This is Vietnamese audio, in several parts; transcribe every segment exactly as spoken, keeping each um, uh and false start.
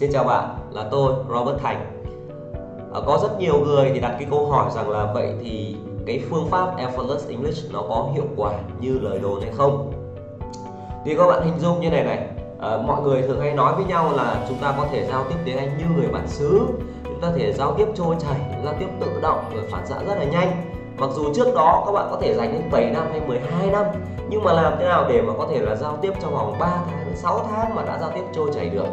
Xin chào bạn, là tôi Robert Thành. Có rất nhiều người thì đặt cái câu hỏi rằng là vậy thì cái phương pháp Effortless English nó có hiệu quả như lời đồn hay không? Thì các bạn hình dung như này này, à, mọi người thường hay nói với nhau là chúng ta có thể giao tiếp tiếng Anh như người bản xứ, chúng ta có thể giao tiếp trôi chảy, giao tiếp tự động rồi phản xạ rất là nhanh. Mặc dù trước đó các bạn có thể dành đến bảy năm hay mười hai năm, nhưng mà làm thế nào để mà có thể là giao tiếp trong vòng ba tháng đến sáu tháng mà đã giao tiếp trôi chảy được?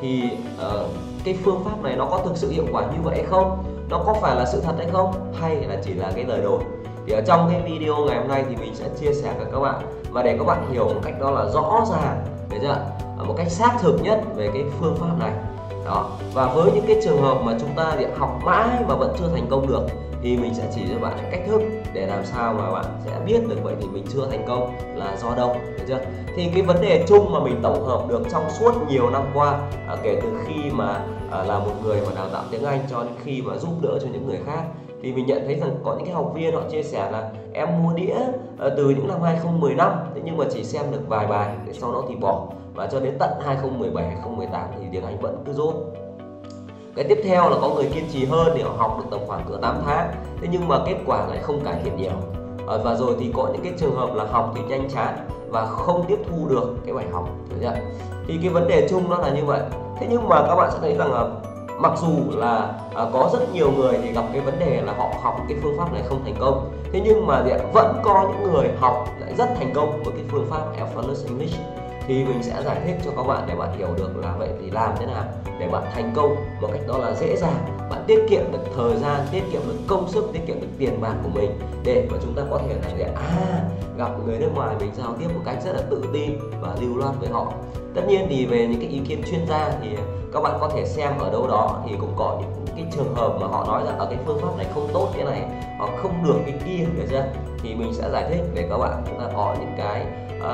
Thì uh, cái phương pháp này nó có thực sự hiệu quả như vậy hay không? Nó có phải là sự thật hay không? Hay là chỉ là cái lời đồn? Thì ở trong cái video ngày hôm nay thì mình sẽ chia sẻ với các bạn, và để các bạn hiểu một cách đó là rõ ràng, thấy chưa? Một cách xác thực nhất về cái phương pháp này. Đó. Và với những cái trường hợp mà chúng ta thì học mãi mà vẫn chưa thành công được, thì mình sẽ chỉ cho bạn cách thức để làm sao mà bạn sẽ biết được vậy thì mình chưa thành công là do đâu, được chưa? Thì cái vấn đề chung mà mình tổng hợp được trong suốt nhiều năm qua, à, kể từ khi mà à, là một người mà đào tạo tiếng Anh cho đến khi mà giúp đỡ cho những người khác, thì mình nhận thấy rằng có những cái học viên họ chia sẻ là em mua đĩa à, từ những năm hai không một năm, thế nhưng mà chỉ xem được vài bài, để sau đó thì bỏ, và cho đến tận hai không một bảy, hai không một tám thì tiếng Anh vẫn cứ dốt. Cái tiếp theo là có người kiên trì hơn để họ học được tầm khoảng cỡ tám tháng, thế nhưng mà kết quả lại không cải thiện nhiều. À, và rồi thì có những cái trường hợp là học thì nhanh chán và không tiếp thu được cái bài học, được chưa? Thì cái vấn đề chung nó là như vậy. Thế nhưng mà các bạn sẽ thấy rằng là mặc dù là à, có rất nhiều người thì gặp cái vấn đề là họ học cái phương pháp này không thành công, thế nhưng mà vẫn có những người học lại rất thành công với cái phương pháp Effortless English. Thì mình sẽ giải thích cho các bạn để bạn hiểu được là vậy thì làm thế nào để bạn thành công một cách đó là dễ dàng, bạn tiết kiệm được thời gian, tiết kiệm được công sức, tiết kiệm được tiền bạc của mình, để mà chúng ta có thể là à, gặp người nước ngoài mình giao tiếp một cách rất là tự tin và lưu loát với họ. Tất nhiên thì về những cái ý kiến chuyên gia thì các bạn có thể xem ở đâu đó thì cũng có những cái trường hợp mà họ nói rằng ở cái phương pháp này không tốt thế này hoặc không được cái kia, được chưa? Thì mình sẽ giải thích để các bạn chúng ta có những cái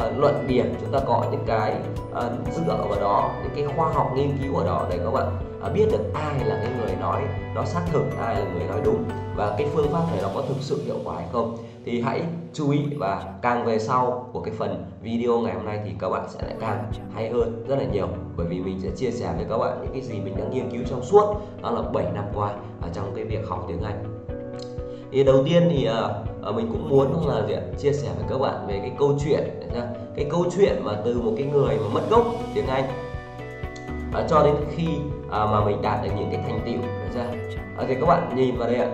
Uh, luận điểm, chúng ta có những cái uh, dựa vào đó, những cái khoa học nghiên cứu ở đó để các bạn uh, biết được ai là cái người nói nó xác thực, ai là người nói đúng và cái phương pháp này nó có thực sự hiệu quả hay không. Thì hãy chú ý, và càng về sau của cái phần video ngày hôm nay thì các bạn sẽ lại càng hay hơn rất là nhiều, bởi vì mình sẽ chia sẻ với các bạn những cái gì mình đã nghiên cứu trong suốt đó là bảy năm qua ở trong cái việc học tiếng Anh. Thì đầu tiên thì uh, mình cũng muốn là chia sẻ với các bạn về cái câu chuyện, cái câu chuyện mà từ một cái người mà mất gốc tiếng Anh uh, cho đến khi uh, mà mình đạt được những cái thành tựu, uh, thì các bạn nhìn vào đây ạ.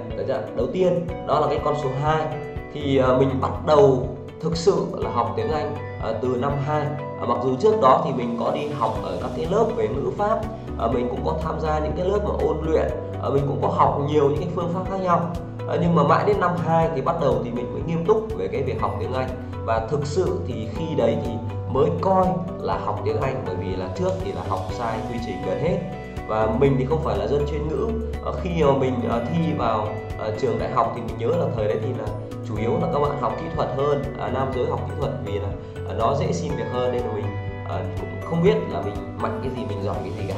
Đầu tiên đó là cái con số hai, thì uh, mình bắt đầu thực sự là học tiếng Anh uh, từ năm hai. Uh, mặc dù trước đó thì mình có đi học ở các cái lớp về ngữ pháp, uh, mình cũng có tham gia những cái lớp mà ôn luyện, uh, mình cũng có học nhiều những cái phương pháp khác nhau. À, nhưng mà mãi đến năm hai thì bắt đầu thì mình mới nghiêm túc về cái việc học tiếng Anh, và thực sự thì khi đấy thì mới coi là học tiếng Anh, bởi vì là trước thì là học sai quy trình gần hết. Và mình thì không phải là dân chuyên ngữ, à, khi mà mình à, thi vào à, trường đại học thì mình nhớ là thời đấy thì là chủ yếu là các bạn học kỹ thuật hơn, à, nam giới học kỹ thuật vì là à, nó dễ xin việc hơn, nên là mình à, cũng không biết là mình mạnh cái gì, mình giỏi cái gì cả.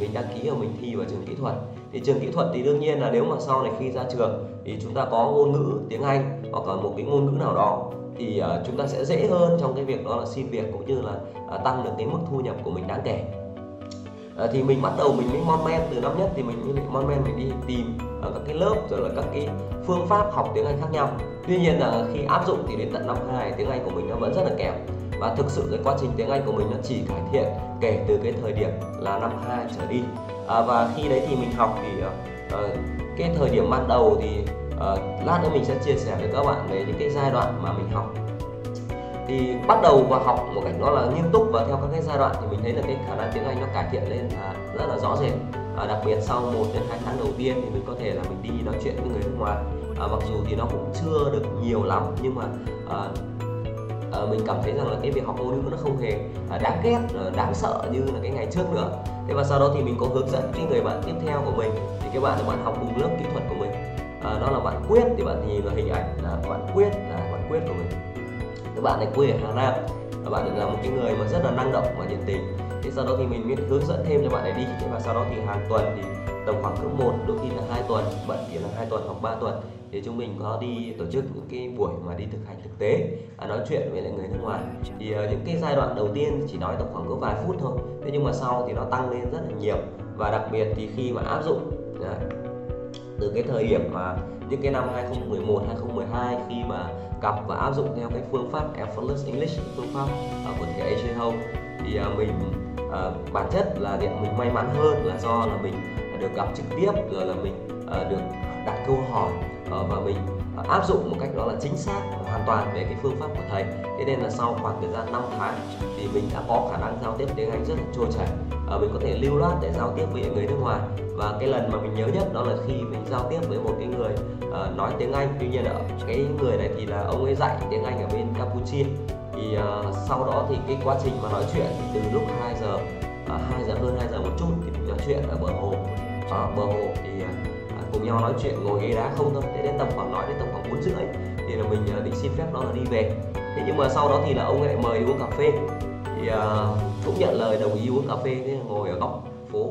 Mình đăng ký và mình thi vào trường kỹ thuật. Thì trường kỹ thuật thì đương nhiên là nếu mà sau này khi ra trường thì chúng ta có ngôn ngữ tiếng Anh hoặc là một cái ngôn ngữ nào đó thì uh, chúng ta sẽ dễ hơn trong cái việc đó là xin việc, cũng như là uh, tăng được cái mức thu nhập của mình đáng kể. uh, Thì mình bắt đầu mình mới mon men từ năm nhất, thì mình mới mon men mình đi tìm uh, các cái lớp rồi là các cái phương pháp học tiếng Anh khác nhau. Tuy nhiên là khi áp dụng thì đến tận năm hai tiếng Anh của mình nó vẫn rất là kém, và thực sự cái quá trình tiếng Anh của mình nó chỉ cải thiện kể từ cái thời điểm là năm hai trở đi. À, và khi đấy thì mình học thì uh, cái thời điểm ban đầu thì uh, lát nữa mình sẽ chia sẻ với các bạn về những cái giai đoạn mà mình học. Thì bắt đầu và học một cách nó là nghiêm túc và theo các cái giai đoạn thì mình thấy là cái khả năng tiếng Anh nó cải thiện lên là rất là rõ rệt. À, đặc biệt sau một đến hai tháng đầu tiên thì mình có thể là mình đi nói chuyện với người nước ngoài. À, mặc dù thì nó cũng chưa được nhiều lắm, nhưng mà uh, À, mình cảm thấy rằng là cái việc học ngôn ngữ nó không hề à, đáng ghét, à, đáng sợ như là cái ngày trước nữa. Thế và sau đó thì mình có hướng dẫn cái người bạn tiếp theo của mình, thì cái bạn là bạn học cùng lớp kỹ thuật của mình, à, đó là bạn Quyết. Thì bạn nhìn là hình ảnh là bạn Quyết, là bạn Quyết của mình. Cái bạn này quê ở Hà Nam, và bạn ấy là một cái người mà rất là năng động và nhiệt tình. Thế sau đó thì mình biết hướng dẫn thêm cho bạn ấy đi. Thế và sau đó thì hàng tuần thì tầm khoảng cỡ một, đôi khi là hai tuần, bận thì là hai tuần hoặc ba tuần. Thì chúng mình có đi tổ chức những cái buổi mà đi thực hành thực tế, à, nói chuyện với lại người nước ngoài. Thì uh, những cái giai đoạn đầu tiên chỉ nói tầm khoảng có vài phút thôi, thế nhưng mà sau thì nó tăng lên rất là nhiều. Và đặc biệt thì khi mà áp dụng đấy, từ cái thời điểm mà những cái năm hai không một một, hai không một hai khi mà cặp và áp dụng theo cái phương pháp Effortless English, phương pháp uh, của cái Asia Home, thì uh, mình uh, bản chất là mình may mắn hơn là do là mình được gặp trực tiếp, rồi là mình uh, được đặt câu hỏi uh, và mình uh, áp dụng một cách đó là chính xác hoàn toàn về cái phương pháp của thầy. Thế nên là sau khoảng thời gian năm tháng thì mình đã có khả năng giao tiếp tiếng Anh rất là trôi chảy. Uh, mình có thể lưu loát để giao tiếp với người nước ngoài. Và cái lần mà mình nhớ nhất đó là khi mình giao tiếp với một cái người uh, nói tiếng Anh. Tuy nhiên ở cái người này thì là ông ấy dạy tiếng Anh ở bên Campuchia. Thì uh, sau đó thì cái quá trình mà nói chuyện thì từ lúc hai giờ, uh, hai giờ hơn hai giờ một chút thì mình nói chuyện ở bờ hồ. Ở uh, bờ hồ thì uh, cùng nhau nói chuyện ngồi ghế đá không thôi. Thế đến tầm khoảng nói đến tầm khoảng bốn rưỡi thì là mình uh, định xin phép đó là đi về. Thế nhưng mà sau đó thì là ông ấy mời uống cà phê. Thì uh, cũng nhận lời đồng ý uống cà phê, thế ngồi ở góc phố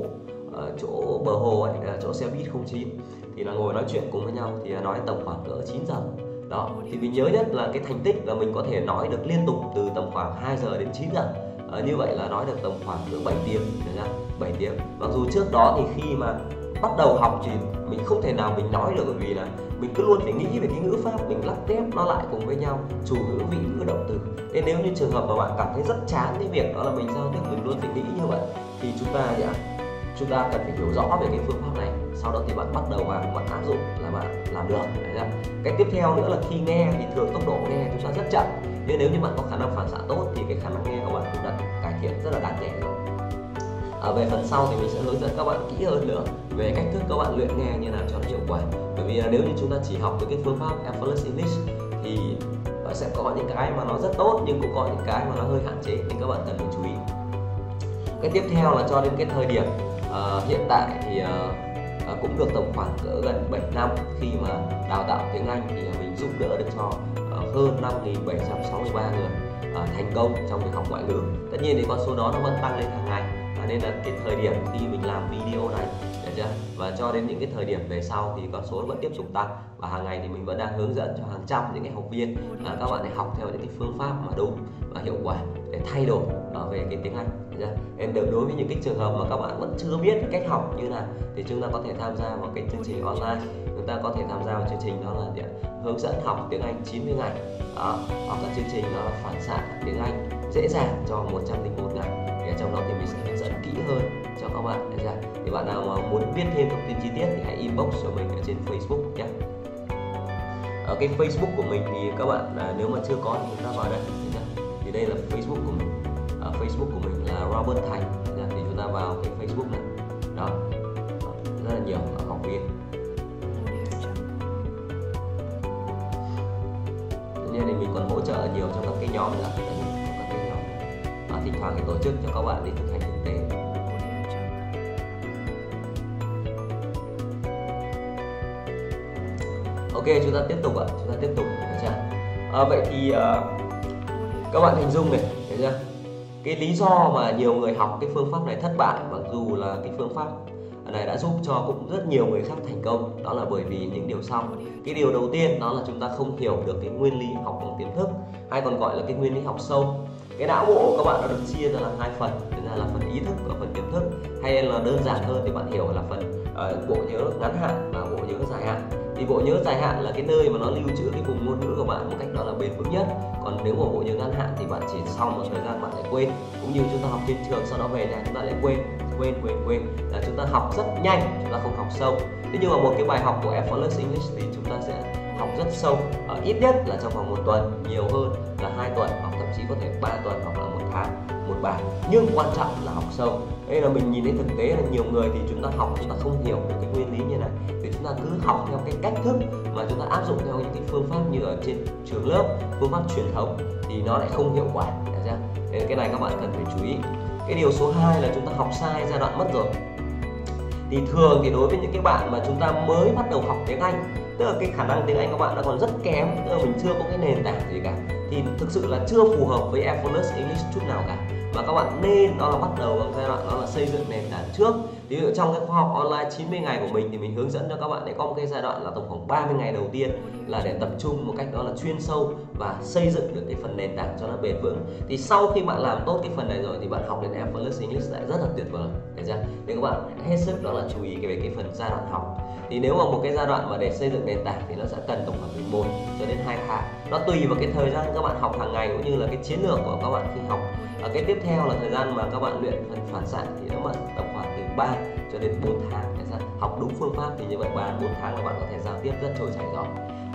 ở chỗ bờ hồ ấy, chỗ xe buýt không chín thì là ngồi nói chuyện cùng với nhau, thì nói tầm khoảng cỡ chín giờ đó. Thì mình nhớ nhất là cái thành tích là mình có thể nói được liên tục từ tầm khoảng hai giờ đến chín giờ, à, như vậy là nói được tầm khoảng cỡ bảy tiếng, bảy tiếng. Mặc dù trước đó thì khi mà bắt đầu học thì mình không thể nào mình nói được, bởi vì là mình cứ luôn phải nghĩ về cái ngữ pháp, mình lắp ghép nó lại cùng với nhau, chủ ngữ, vị ngữ, động từ. Nên nếu như trường hợp mà bạn cảm thấy rất chán cái việc đó là mình giao tiếp mình luôn phải nghĩ như vậy, thì chúng ta dạ, chúng ta cần phải hiểu rõ về cái phương pháp này. Sau đó thì bạn bắt đầu vào bạn áp dụng là bạn làm được. Cái tiếp theo nữa là khi nghe thì thường tốc độ nghe chúng ta rất chậm, nhưng nếu như bạn có khả năng phản xạ tốt thì cái khả năng nghe của bạn cũng đã cải thiện rất là đáng kể rồi. À, về phần sau thì mình sẽ hướng dẫn các bạn kỹ hơn nữa về cách thức các bạn luyện nghe như nào cho nó hiệu quả. Bởi vì là nếu như chúng ta chỉ học với cái phương pháp Effortless English thì sẽ có những cái mà nó rất tốt, nhưng cũng có những cái mà nó hơi hạn chế, nên các bạn cần phải chú ý. Cái tiếp theo là cho đến cái thời điểm uh, hiện tại thì uh, cũng được tầm khoảng cỡ gần bảy năm khi mà đào tạo tiếng Anh, thì mình giúp đỡ được cho uh, hơn năm nghìn bảy trăm sáu mươi ba người uh, thành công trong việc học ngoại ngữ. Tất nhiên thì con số đó nó vẫn tăng lên hàng ngày. Nên là cái thời điểm khi mình làm video này chưa? Và cho đến những cái thời điểm về sau thì con số vẫn tiếp tục tăng, và hàng ngày thì mình vẫn đang hướng dẫn cho hàng trăm những cái học viên à, các bạn để học theo những cái phương pháp mà đúng và hiệu quả để thay đổi à, về cái tiếng Anh. Nên đối với những cái trường hợp mà các bạn vẫn chưa biết cách học như nào thì chúng ta có thể tham gia vào cái chương trình online, chúng ta có thể tham gia vào chương trình đó là hướng dẫn học tiếng Anh chín mươi ngày đó, hoặc là chương trình đó là phản xạ tiếng Anh dễ dàng cho một trăm lẻ một ngày. Trong đó thì mình sẽ hướng dẫn kỹ hơn cho các bạn. Đấy ra. Thì bạn nào mà muốn biết thêm thông tin chi tiết thì hãy inbox cho mình ở trên Facebook nhé. Ở cái Facebook của mình thì các bạn à, nếu mà chưa có thì chúng ta vào đây. Thì đây là Facebook của mình. À, Facebook của mình là Robert Thành. Thì chúng ta vào cái Facebook này. Đó. Rất là nhiều học viên. Tất nhiên thì mình còn hỗ trợ nhiều trong các cái nhóm nữa. Thỉnh thoảng thì tổ chức cho các bạn đi thực hành thực tế. Ok, chúng ta tiếp tục ạ, chúng ta tiếp tục. À, vậy thì uh, các bạn hình dung này, thấy chưa? Cái lý do mà nhiều người học cái phương pháp này thất bại, mặc dù là cái phương pháp này đã giúp cho cũng rất nhiều người khác thành công, đó là bởi vì những điều sau. Cái điều đầu tiên đó là chúng ta không hiểu được cái nguyên lý học bằng tiềm thức, hay còn gọi là cái nguyên lý học sâu. Cái não bộ của các bạn nó được chia ra là hai phần, là, là phần ý thức và phần tiềm thức, hay là đơn giản hơn thì bạn hiểu là phần uh, bộ nhớ ngắn hạn và bộ nhớ dài hạn. Thì bộ nhớ dài hạn là cái nơi mà nó lưu trữ cái vùng ngôn ngữ của bạn một cách đó là bền vững nhất. Còn nếu mà bộ nhớ ngắn hạn thì bạn chỉ sau một thời gian bạn lại quên, cũng như chúng ta học trên trường sau đó về nhà chúng ta lại quên, quên, quên, quên. Là chúng ta học rất nhanh, chúng ta không học sâu. Thế nhưng mà một cái bài học của Effortless English thì chúng ta sẽ học rất sâu, uh, ít nhất là trong vòng một tuần, nhiều hơn là hai tuần, hoặc thậm chí có thể ba tuần hoặc là một tháng một bài. Nhưng quan trọng là học sâu. Đây là mình nhìn thấy thực tế là nhiều người thì chúng ta học chúng ta không hiểu được cái nguyên lý như này, thì chúng ta cứ học theo cái cách thức mà chúng ta áp dụng theo những cái phương pháp như ở trên trường lớp, phương pháp truyền thống thì nó lại không hiệu quả. Nên cái này các bạn cần phải chú ý. Cái điều số hai là chúng ta học sai giai đoạn mất rồi. Thì thường thì đối với những cái bạn mà chúng ta mới bắt đầu học tiếng Anh, tức là cái khả năng tiếng Anh các bạn đã còn rất kém, tức là mình chưa có cái nền tảng gì cả, thì thực sự là chưa phù hợp với Effortless English chút nào cả. mà các bạn nên đó là bắt đầu bằng giai đoạn đó là xây dựng nền tảng trước. Ví dụ trong cái khóa học online chín mươi ngày của mình thì mình hướng dẫn cho các bạn để có một cái giai đoạn là tổng khoảng ba mươi ngày đầu tiên là để tập trung một cách đó là chuyên sâu và xây dựng được cái phần nền tảng cho nó bền vững. Thì sau khi bạn làm tốt cái phần này rồi thì bạn học đến Effortless English lại rất là tuyệt vời. Thấy chưa? Nên các bạn hết sức đó là chú ý về cái phần giai đoạn học. Thì nếu mà một cái giai đoạn mà để xây dựng nền tảng thì nó sẽ cần tổng khoảng từ một cho đến hai tháng. Nó tùy vào cái thời gian các bạn học hàng ngày cũng như là cái chiến lược của các bạn khi học. Và cái tiếp theo là thời gian mà các bạn luyện phần phản xạ thì nó mất tổng khoảng từ ba cho đến bốn tháng. Học đúng phương pháp thì như vậy ba đến bốn tháng là bạn có thể giao tiếp rất trôi chảy rồi.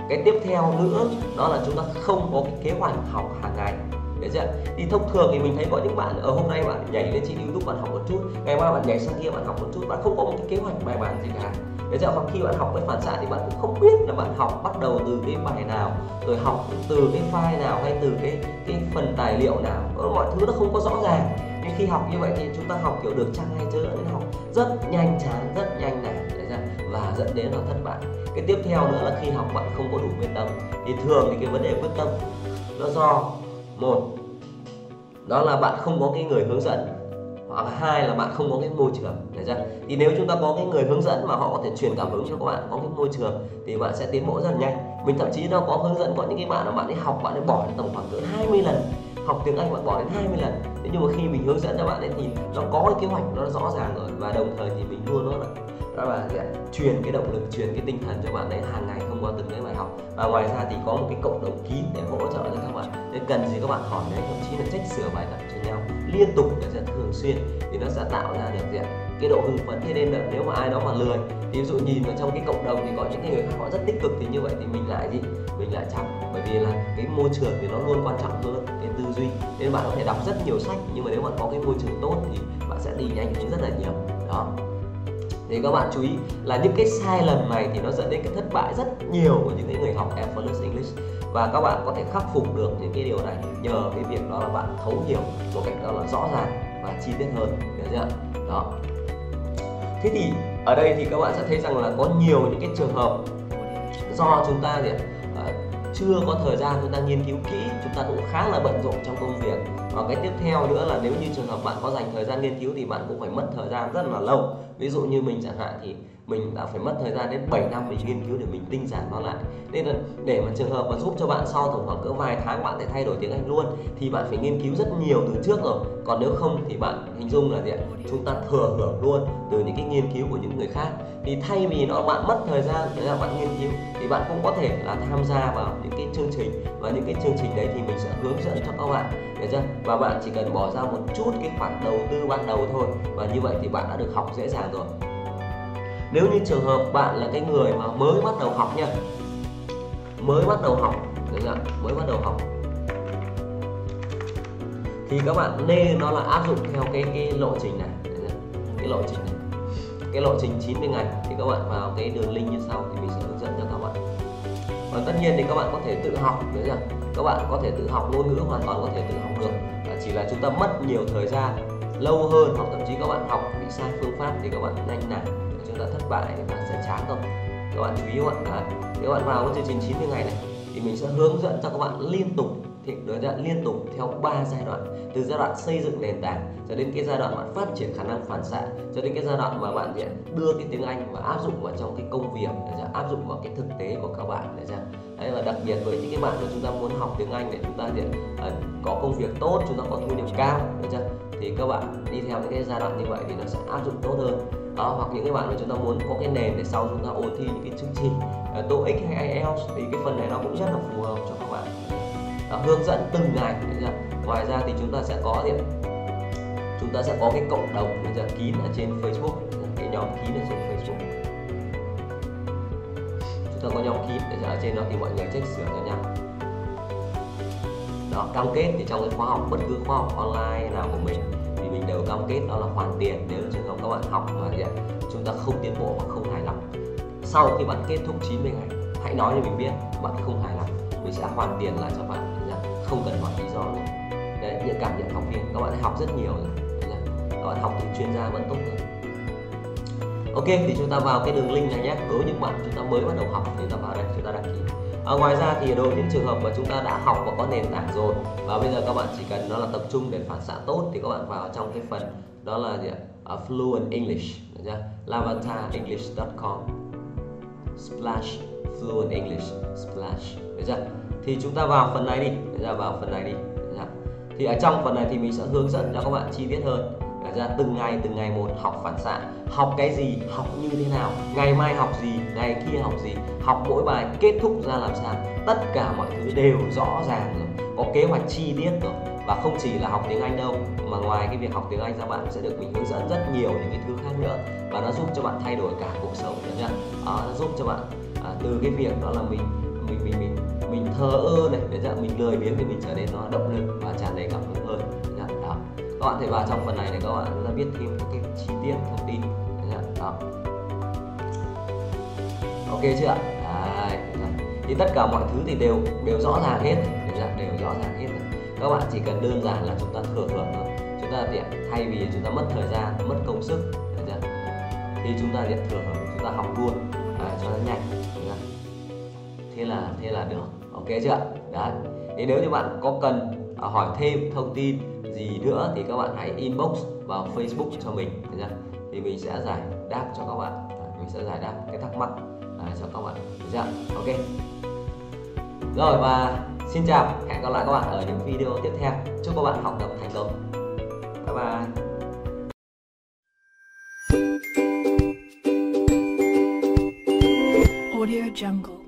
Cái tiếp theo nữa đó là chúng ta không có cái kế hoạch học hàng ngày. Đấy chưa? Thì thông thường thì mình thấy có những bạn ở hôm nay bạn nhảy lên trên YouTube bạn học một chút, ngày mai bạn nhảy sang kia bạn học một chút, bạn không có một cái kế hoạch bài bản gì cả. Đấy chưa? Hoặc khi bạn học với phản xạ thì bạn cũng không biết là bạn học bắt đầu từ cái bài nào, rồi học từ cái file nào hay từ cái cái phần tài liệu nào, mọi thứ nó không có rõ ràng. Nhưng khi học như vậy thì chúng ta học kiểu được chăng hay chưa, nên học rất nhanh chán, rất nhanh nản và dẫn đến là thất bại. Cái tiếp theo nữa là khi học bạn không có đủ quyết tâm. Thì thường thì cái vấn đề quyết tâm nó do một đó là bạn không có cái người hướng dẫn, hoặc hai là bạn không có cái môi trường. Đấy chưa? Thì nếu chúng ta có cái người hướng dẫn mà họ có thể truyền cảm hứng cho các bạn, có cái môi trường thì bạn sẽ tiến bộ rất là nhanh. Mình thậm chí nó có hướng dẫn có những cái bạn là bạn đi học bạn ấy bỏ đến tổng khoảng cỡ hai mươi lần, học tiếng Anh bạn bỏ đến hai mươi lần. Thế nhưng mà khi mình hướng dẫn cho bạn ấy thì nó có cái kế hoạch nó rõ ràng rồi, và đồng thời thì mình luôn luôn đó là truyền cái động lực, truyền cái tinh thần cho bạn ấy hàng ngày thông qua từng cái bài học. Và ngoài ra thì có một cái cộng đồng kín để hỗ trợ cho các bạn, nên cần gì các bạn hỏi đấy, thậm chí là trách sửa bài tập cho nhau liên tục để rất thường xuyên thì nó sẽ tạo ra được diện cái độ hưng phấn. Thế nên là nếu mà ai đó mà lười, ví dụ nhìn vào trong cái cộng đồng thì có những người khác họ rất tích cực thì như vậy thì mình lại gì mình lại chậm, bởi vì là cái môi trường thì nó luôn quan trọng hơn cái tư duy. Nên bạn có thể đọc rất nhiều sách, nhưng mà nếu bạn có cái môi trường tốt thì bạn sẽ đi nhanh hơn rất là nhiều đó. Thì các bạn chú ý là những cái sai lầm này thì nó dẫn đến cái thất bại rất nhiều của những cái người học Effortless English, và các bạn có thể khắc phục được những cái điều này nhờ cái việc đó là bạn thấu hiểu một cách đó là rõ ràng và chi tiết hơn. Được chưa? Đó. Thế thì ở đây thì các bạn sẽ thấy rằng là có nhiều những cái trường hợp do chúng ta gì à, chưa có thời gian chúng ta nghiên cứu kỹ, chúng ta cũng khá là bận rộn trong công việc. Và cái tiếp theo nữa là nếu như trường hợp bạn có dành thời gian nghiên cứu thì bạn cũng phải mất thời gian rất là lâu. Ví dụ như mình chẳng hạn thì mình đã phải mất thời gian đến bảy năm mình nghiên cứu để mình tinh giản nó lại. Nên là để mà trường hợp mà giúp cho bạn sau tổng khoảng cỡ vài tháng bạn để thay đổi tiếng Anh luôn thì bạn phải nghiên cứu rất nhiều từ trước rồi. Còn nếu không thì bạn hình dung là gì ạ? Chúng ta thừa hưởng luôn từ những cái nghiên cứu của những người khác. Thì thay vì nó bạn mất thời gian để là bạn nghiên cứu thì bạn cũng có thể là tham gia vào những cái chương trình, và những cái chương trình đấy thì mình sẽ hướng dẫn cho các bạn. Được chưa? Và bạn chỉ cần bỏ ra một chút cái khoản đầu tư ban đầu thôi, và như vậy thì bạn đã được học dễ dàng rồi. Nếu như trường hợp bạn là cái người mà mới bắt đầu học nha, mới bắt đầu học, được chưa? Mới bắt đầu học thì các bạn nên nó là áp dụng theo cái cái lộ trình này, được chưa? Cái lộ trình này, cái lộ trình chín mươi ngày thì các bạn vào cái đường link như sau thì mình sẽ hướng dẫn cho các bạn. Còn tất nhiên thì các bạn có thể tự học, được chưa? Các bạn có thể tự học ngôn ngữ, hoàn toàn có thể tự học được. Chỉ là chúng ta mất nhiều thời gian, lâu hơn, hoặc thậm chí các bạn học bị sai phương pháp thì các bạn nhanh nản, chúng ta thất bại thì bạn sẽ chán thôi. Các bạn chú ý các bạn đã. Các bạn vào cái chương trình chín mươi ngày này thì mình sẽ hướng dẫn cho các bạn liên tục, thì đối tượng liên tục theo ba giai đoạn, từ giai đoạn xây dựng nền tảng cho đến cái giai đoạn bạn phát triển khả năng phản xạ, cho đến cái giai đoạn mà bạn đưa cái tiếng Anh và áp dụng vào trong cái công việc, áp dụng vào cái thực tế của các bạn. Đấy chưa? Đấy, và đặc biệt với những cái bạn mà chúng ta muốn học tiếng Anh để chúng ta để, uh, có công việc tốt, chúng ta có thu nhập cao, được chưa? Thì các bạn đi theo những cái giai đoạn như vậy thì nó sẽ áp dụng tốt hơn. Đó, hoặc những cái bạn mà chúng ta muốn có cái nền để sau chúng ta ôn thi những cái chương trình uh, TOEIC hay ai eo thì cái phần này nó cũng rất là phù hợp cho các bạn. Đó, hướng dẫn từng ngày, được chưa? Ngoài ra thì chúng ta sẽ có thì chúng ta sẽ có cái cộng đồng, được chưa? Kín ở trên Facebook, cái nhóm kín ở trên Facebook. Tôi có nhóm kín để ở trên đó thì mọi người check sửa cho nhau. Đó, cam kết thì trong cái khóa học, bất cứ khóa học online nào của mình thì mình đều cam kết đó là hoàn tiền nếu trường hợp các bạn học mà gì chúng ta không tiến bộ hoặc không hài lòng. Sau khi bạn kết thúc chín mươi ngày, hãy nói cho mình biết bạn không hài lòng, mình sẽ hoàn tiền lại cho bạn, không cần hỏi lý do nữa. Đấy, những cảm nhận học viên các bạn học rất nhiều rồi, các bạn học từ chuyên gia vẫn tốt hơn. Ok, thì chúng ta vào cái đường link này nhé. Đối với những bạn chúng ta mới bắt đầu học thì chúng ta vào đây, chúng ta đăng ký. À, ngoài ra thì đối với những trường hợp mà chúng ta đã học và có nền tảng rồi và bây giờ các bạn chỉ cần nó là tập trung để phản xạ tốt thì các bạn vào trong cái phần đó là gì ạ? Uh, Fluent English, được chưa? Lavata English chấm com Splash Fluent English Splash, được chưa? Thì chúng ta vào phần này đi, bây giờ vào phần này đi. Thì ở trong phần này thì mình sẽ hướng dẫn cho các bạn chi tiết hơn. Ra từng ngày từng ngày một học phản xạ, học cái gì, học như thế nào, ngày mai học gì, ngày kia học gì, học mỗi bài kết thúc ra làm sao, tất cả mọi thứ đều rõ ràng rồi, có kế hoạch chi tiết rồi. Và không chỉ là học tiếng Anh đâu, mà ngoài cái việc học tiếng Anh ra bạn sẽ được mình hướng dẫn rất nhiều những cái thứ khác nữa, và nó giúp cho bạn thay đổi cả cuộc sống nữa nha. À, nó giúp cho bạn à, từ cái việc đó là mình mình mình mình mình thờ ơ này đến giờ mình lười biếng thì mình trở nên nó động lực và tràn đầy cảm hứng hơn. Đó, các bạn thể vào trong phần này để các bạn biết thêm các cái chi tiết thông tin. Đó, ok chưa ạ? Đấy, thì tất cả mọi thứ thì đều đều rõ ràng hết, đều rõ ràng hết rồi. Các bạn chỉ cần đơn giản là chúng ta thừa hưởng thôi, chúng ta tiện thay vì chúng ta mất thời gian, mất công sức thì chúng ta tiện thừa hưởng, chúng ta học luôn à, cho nó nhanh. Thế là thế là được, ok chưa ạ? Đấy, thì nếu như bạn có cần à, hỏi thêm thông tin gì nữa thì các bạn hãy inbox vào Facebook cho mình, được chưa? Thì mình sẽ giải đáp cho các bạn, mình sẽ giải đáp cái thắc mắc à, cho các bạn, được chưa? Ok. Rồi, và xin chào, hẹn gặp lại các bạn ở những video tiếp theo. Chúc các bạn học tập thành công. Bye bye. Audio Jungle.